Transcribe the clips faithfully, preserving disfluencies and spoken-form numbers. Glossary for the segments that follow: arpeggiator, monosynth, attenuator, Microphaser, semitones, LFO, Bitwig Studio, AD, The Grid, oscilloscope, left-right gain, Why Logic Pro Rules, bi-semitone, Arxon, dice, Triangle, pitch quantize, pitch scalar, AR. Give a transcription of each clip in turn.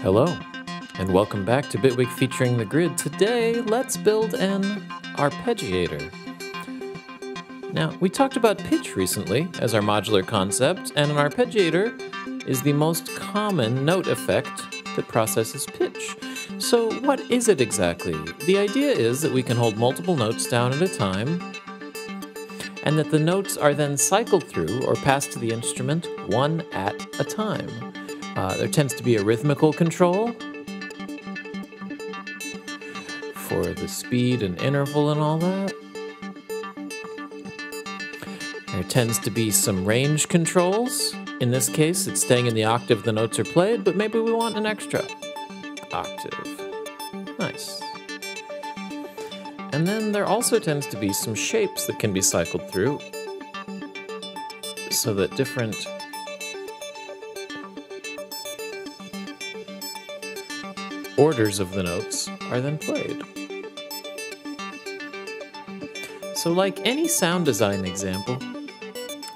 Hello, and welcome back to Bitwig featuring The Grid. Today, let's build an arpeggiator. Now, we talked about pitch recently as our modular concept, and an arpeggiator is the most common note effect that processes pitch. So what is it exactly? The idea is that we can hold multiple notes down at a time, and that the notes are then cycled through or passed to the instrument one at a time. Uh, there tends to be a rhythmical control for the speed and interval and all that. There tends to be some range controls. In this case, it's staying in the octave the notes are played, but maybe we want an extra octave. Nice. And then there also tends to be some shapes that can be cycled through so that different orders of the notes are then played. So like any sound design example,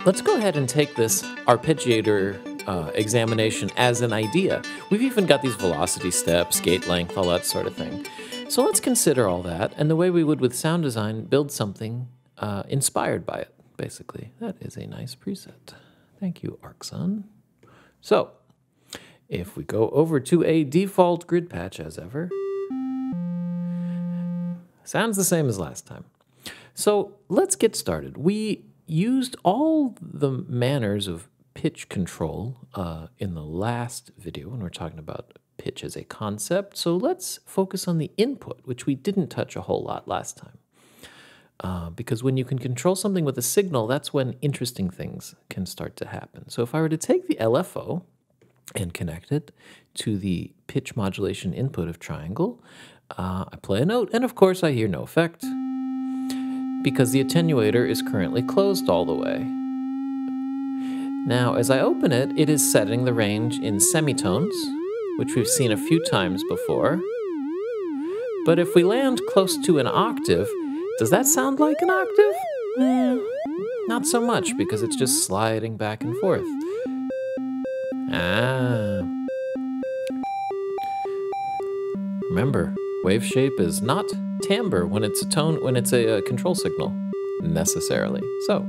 let's go ahead and take this arpeggiator Uh, examination as an idea. We've even got these velocity steps, gate length, all that sort of thing. So let's consider all that, and the way we would with sound design, build something uh, inspired by it, basically. That is a nice preset. Thank you, Arxon. So, if we go over to a default grid patch as ever, sounds the same as last time. So let's get started. We used all the manners of pitch control uh, in the last video when we're talking about pitch as a concept. So let's focus on the input, which we didn't touch a whole lot last time. Uh, because when you can control something with a signal, that's when interesting things can start to happen. So if I were to take the L F O and connect it to the pitch modulation input of Triangle, uh, I play a note, and of course I hear no effect because the attenuator is currently closed all the way. Now, as I open it, it is setting the range in semitones, which we've seen a few times before. But if we land close to an octave, does that sound like an octave? Eh, not so much, because it's just sliding back and forth. Ah. Remember, wave shape is not timbre when it's a tone, when it's a, a control signal, necessarily. So,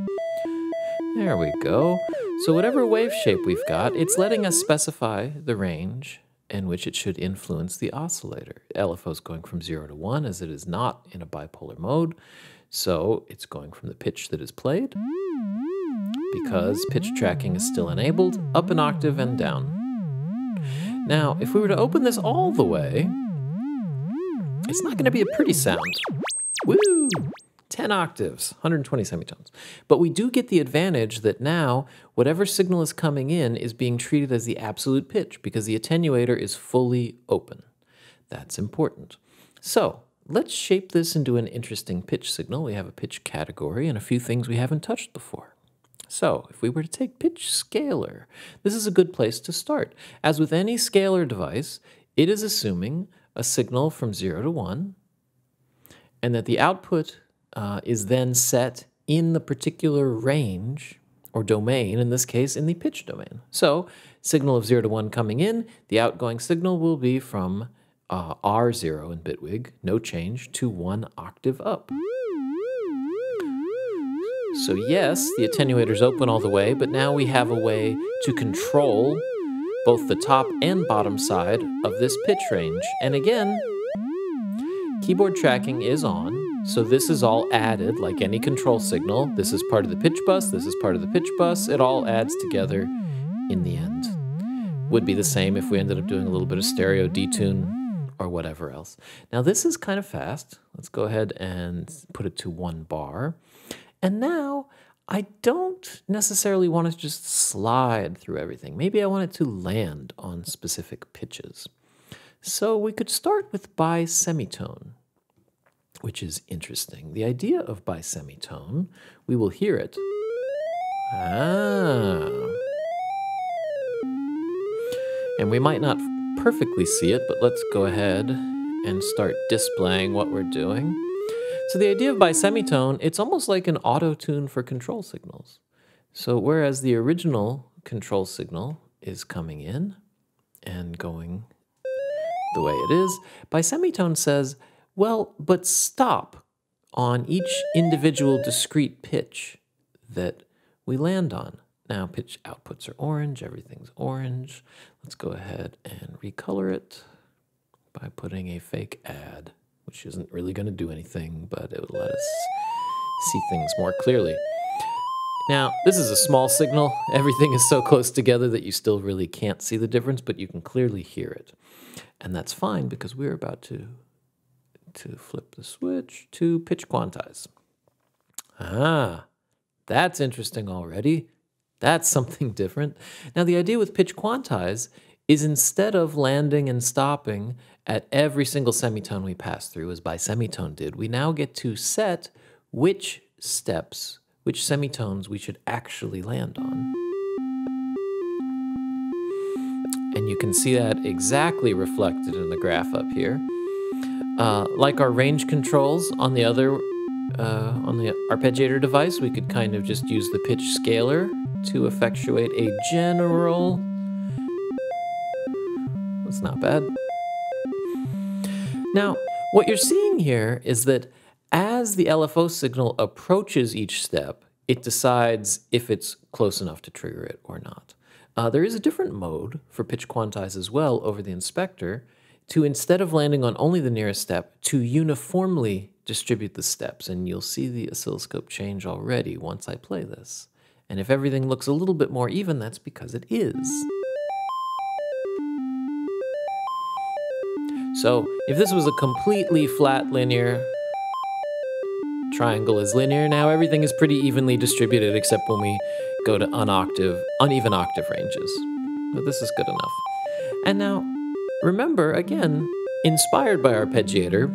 there we go. So whatever wave shape we've got, it's letting us specify the range in which it should influence the oscillator. L F O is going from zero to one, as it is not in a bipolar mode. So it's going from the pitch that is played, because pitch tracking is still enabled, up an octave and down. Now, if we were to open this all the way, it's not going to be a pretty sound. Woo! ten octaves, one hundred twenty semitones. But we do get the advantage that now whatever signal is coming in is being treated as the absolute pitch because the attenuator is fully open. That's important. So let's shape this into an interesting pitch signal. We have a pitch category and a few things we haven't touched before. So if we were to take pitch scalar, this is a good place to start. As with any scalar device, it is assuming a signal from zero to one and that the output Uh, is then set in the particular range or domain, in this case, in the pitch domain. So signal of zero to one coming in, the outgoing signal will be from uh, R zero in Bitwig, no change, to one octave up. So yes, the attenuator's open all the way, but now we have a way to control both the top and bottom side of this pitch range. And again, keyboard tracking is on. So this is all added, like any control signal. This is part of the pitch bus, this is part of the pitch bus. It all adds together in the end. Would be the same if we ended up doing a little bit of stereo detune or whatever else. Now this is kind of fast. Let's go ahead and put it to one bar. And now I don't necessarily want to just slide through everything. Maybe I want it to land on specific pitches. So we could start with bi-semitone, which is interesting. The idea of bi-semitone, we will hear it. Ah. And we might not perfectly see it, but let's go ahead and start displaying what we're doing. So the idea of bi-semitone, it's almost like an auto-tune for control signals. So whereas the original control signal is coming in and going the way it is, bi-semitone says, well, but stop on each individual discrete pitch that we land on. Now pitch outputs are orange, everything's orange. Let's go ahead and recolor it by putting a fake ad, which isn't really going to do anything, but it would let us see things more clearly. Now, this is a small signal. Everything is so close together that you still really can't see the difference, but you can clearly hear it. And that's fine because we're about to, to flip the switch to pitch quantize. Ah, that's interesting already. That's something different. Now, the idea with pitch quantize is instead of landing and stopping at every single semitone we pass through, as bi-semitone did, we now get to set which steps, which semitones we should actually land on. And you can see that exactly reflected in the graph up here. Uh, like our range controls on the other, uh, on the arpeggiator device, we could kind of just use the pitch scalar to effectuate a general. That's not bad. Now, what you're seeing here is that as the L F O signal approaches each step, it decides if it's close enough to trigger it or not. Uh, there is a different mode for pitch quantize as well over the inspector to, instead of landing on only the nearest step, to uniformly distribute the steps. And you'll see the oscilloscope change already once I play this. And if everything looks a little bit more even, that's because it is. So if this was a completely flat linear, triangle is linear, now everything is pretty evenly distributed except when we go to unoctave, uneven octave ranges. But this is good enough. And now, remember, again, inspired by arpeggiator,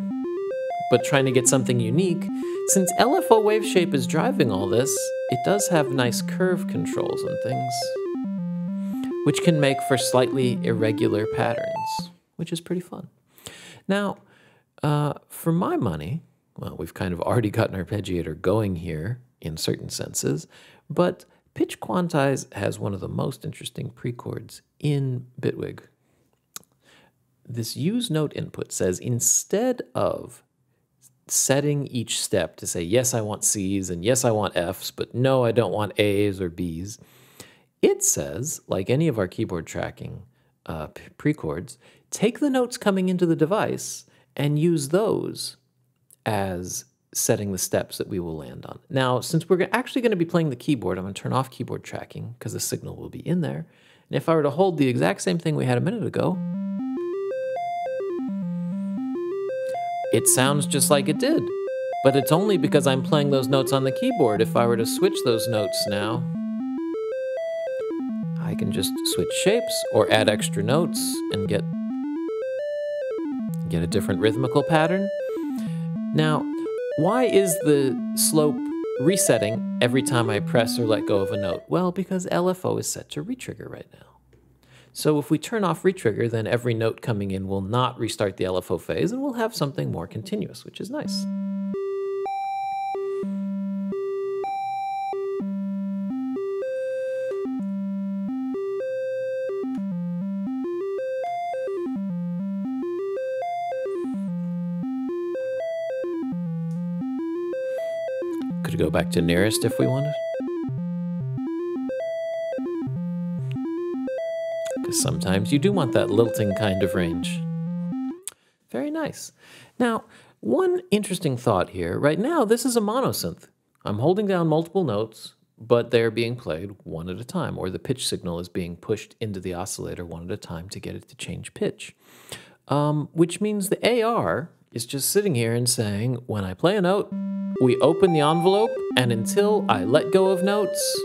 but trying to get something unique, since L F O wave shape is driving all this, it does have nice curve controls and things, which can make for slightly irregular patterns, which is pretty fun. Now, uh, for my money, well, we've kind of already got an arpeggiator going here in certain senses, but pitch quantize has one of the most interesting pre-chords in Bitwig. This use note input says instead of setting each step to say, yes, I want C's and yes, I want F's, but no, I don't want A's or B's, it says, like any of our keyboard tracking uh, pre-chords, take the notes coming into the device and use those as setting the steps that we will land on. Now, since we're actually going to be playing the keyboard, I'm going to turn off keyboard tracking because the signal will be in there. And if I were to hold the exact same thing we had a minute ago, it sounds just like it did. But it's only because I'm playing those notes on the keyboard. If I were to switch those notes now, I can just switch shapes or add extra notes and get, get a different rhythmical pattern. Now, why is the slope resetting every time I press or let go of a note? Well, because L F O is set to retrigger right now. So if we turn off retrigger, then every note coming in will not restart the L F O phase, and we'll have something more continuous, which is nice. Could go back to nearest if we wanted. Because sometimes you do want that lilting kind of range. Very nice. Now, one interesting thought here. Right now, this is a monosynth. I'm holding down multiple notes, but they're being played one at a time, or the pitch signal is being pushed into the oscillator one at a time to get it to change pitch. Um, which means the A R is just sitting here and saying, when I play a note, we open the envelope, and until I let go of notes,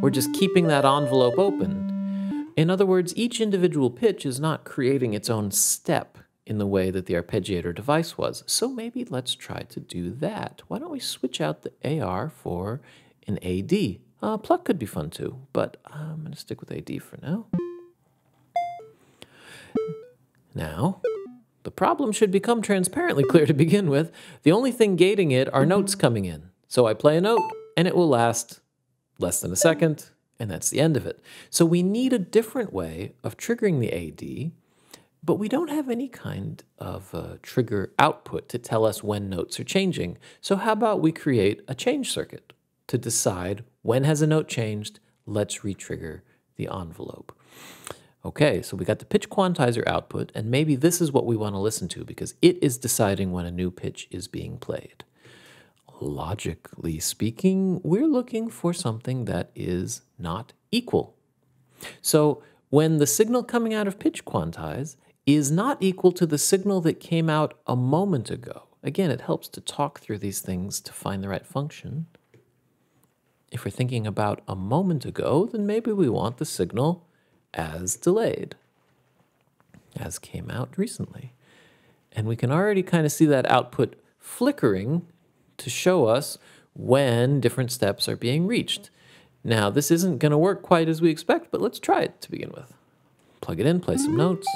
we're just keeping that envelope open. In other words, each individual pitch is not creating its own step in the way that the arpeggiator device was. So maybe let's try to do that. Why don't we switch out the A R for an A D? Uh, pluck could be fun too, but I'm going to stick with A D for now. Now, The problem should become transparently clear to begin with. The only thing gating it are notes coming in. So I play a note, and it will last less than a second, and that's the end of it. So we need a different way of triggering the A D, but we don't have any kind of uh, trigger output to tell us when notes are changing. So how about we create a change circuit to decide when has a note changed? Let's retrigger the envelope. Okay, so we got the pitch quantizer output, and maybe this is what we want to listen to because it is deciding when a new pitch is being played. Logically speaking, we're looking for something that is not equal. So when the signal coming out of pitch quantize is not equal to the signal that came out a moment ago. Again, it helps to talk through these things to find the right function. If we're thinking about a moment ago, then maybe we want the signal as delayed, as came out recently. And we can already kind of see that output flickering to show us when different steps are being reached. Now, this isn't going to work quite as we expect, but let's try it to begin with. Plug it in, play some notes.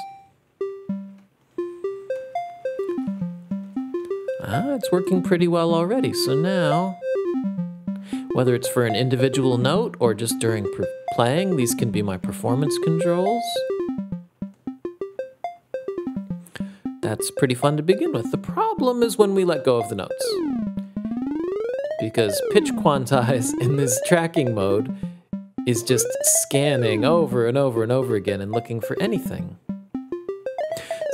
Ah, it's working pretty well already, so now, whether it's for an individual note or just during playing, these can be my performance controls. That's pretty fun to begin with. The problem is when we let go of the notes, because pitch quantize in this tracking mode is just scanning over and over and over again and looking for anything.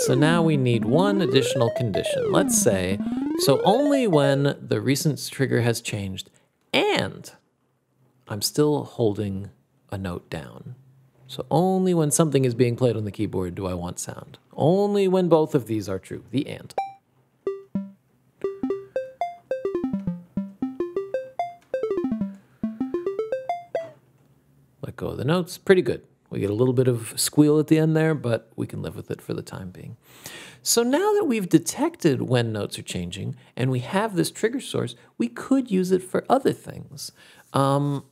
So now we need one additional condition. Let's say, so only when the recent trigger has changed and I'm still holding a note down. So only when something is being played on the keyboard do I want sound. Only when both of these are true, the and. Let go of the notes, pretty good. We get a little bit of squeal at the end there, but we can live with it for the time being. So now that we've detected when notes are changing and we have this trigger source, we could use it for other things. Um,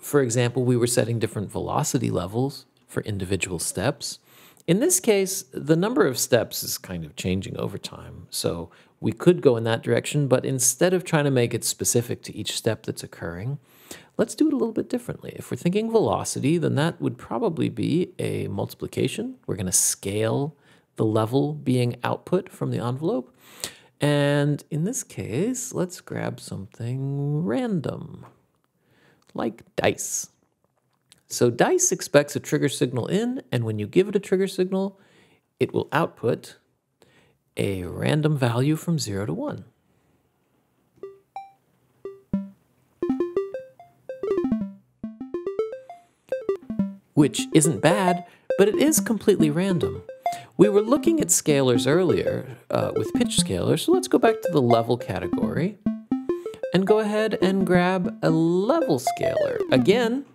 for example, we were setting different velocity levels for individual steps. In this case, the number of steps is kind of changing over time. So we could go in that direction, but instead of trying to make it specific to each step that's occurring, let's do it a little bit differently. If we're thinking velocity, then that would probably be a multiplication. We're going to scale the level being output from the envelope. And in this case, let's grab something random, like dice. So dice expects a trigger signal in, and when you give it a trigger signal, it will output a random value from zero to one. Which isn't bad, but it is completely random. We were looking at scalars earlier uh, with pitch scalar, so let's go back to the level category and go ahead and grab a level scalar. Again,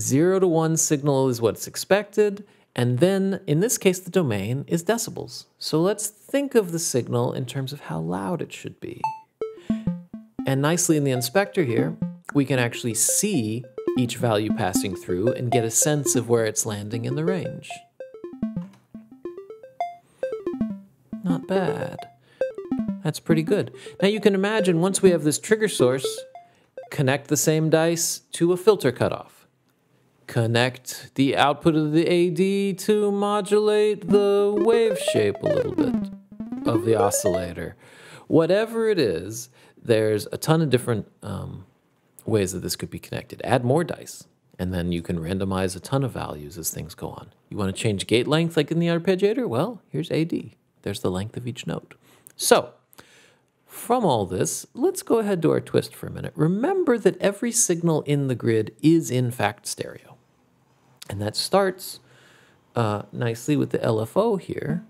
zero to one signal is what's expected, and then in this case the domain is decibels. So let's think of the signal in terms of how loud it should be. And nicely in the inspector here, we can actually see each value passing through and get a sense of where it's landing in the range. Not bad. That's pretty good. Now you can imagine once we have this trigger source, connect the same dice to a filter cutoff. Connect the output of the A D to modulate the wave shape a little bit of the oscillator. Whatever it is, there's a ton of different um, ways that this could be connected. Add more dice, and then you can randomize a ton of values as things go on. You want to change gate length like in the arpeggiator? Well, here's A D. There's the length of each note. So, from all this, let's go ahead to our twist for a minute. Remember that every signal in the grid is in fact stereo. And that starts uh, nicely with the L F O here.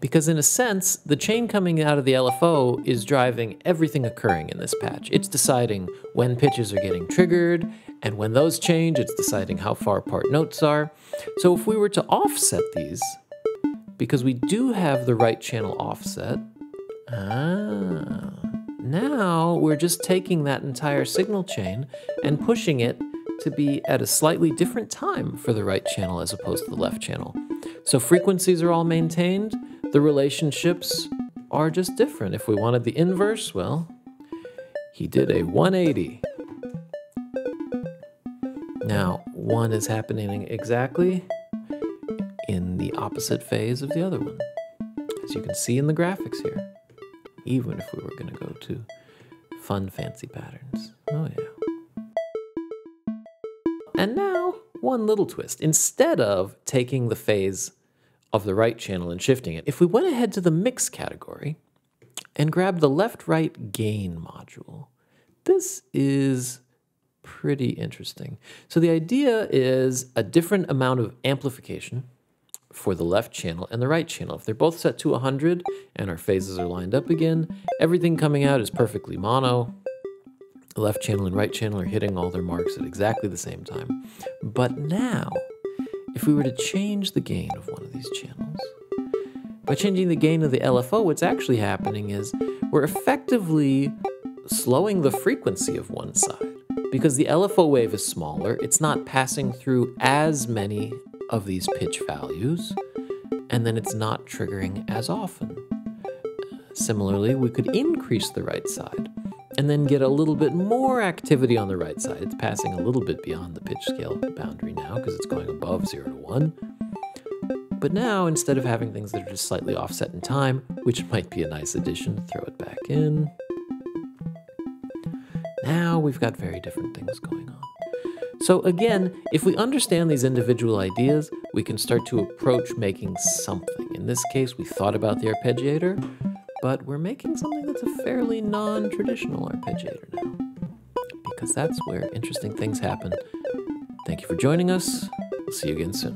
Because in a sense, the chain coming out of the L F O is driving everything occurring in this patch. It's deciding when pitches are getting triggered, and when those change, it's deciding how far apart notes are. So if we were to offset these, because we do have the right channel offset, ah, now we're just taking that entire signal chain and pushing it to be at a slightly different time for the right channel as opposed to the left channel. So frequencies are all maintained. The relationships are just different. If we wanted the inverse, well, he did a one eighty. Now, one is happening exactly in the opposite phase of the other one, as you can see in the graphics here, even if we were going to go to fun, fancy patterns. Oh, yeah. And now, one little twist. Instead of taking the phase of the right channel and shifting it, if we went ahead to the mix category and grabbed the left-right gain module, this is pretty interesting. So the idea is a different amount of amplification for the left channel and the right channel. If they're both set to one hundred and our phases are lined up again, everything coming out is perfectly mono. The left channel and right channel are hitting all their marks at exactly the same time. But now, if we were to change the gain of one of these channels, by changing the gain of the L F O, what's actually happening is we're effectively slowing the frequency of one side. Because the L F O wave is smaller, it's not passing through as many of these pitch values, and then it's not triggering as often. Similarly, we could increase the right side and then get a little bit more activity on the right side. It's passing a little bit beyond the pitch scale boundary now because it's going above zero to one. But now, instead of having things that are just slightly offset in time, which might be a nice addition, throw it back in. Now we've got very different things going on. So again, if we understand these individual ideas, we can start to approach making something. In this case, we thought about the arpeggiator, but we're making something that's a fairly non-traditional arpeggiator now, because that's where interesting things happen. Thank you for joining us. We'll see you again soon.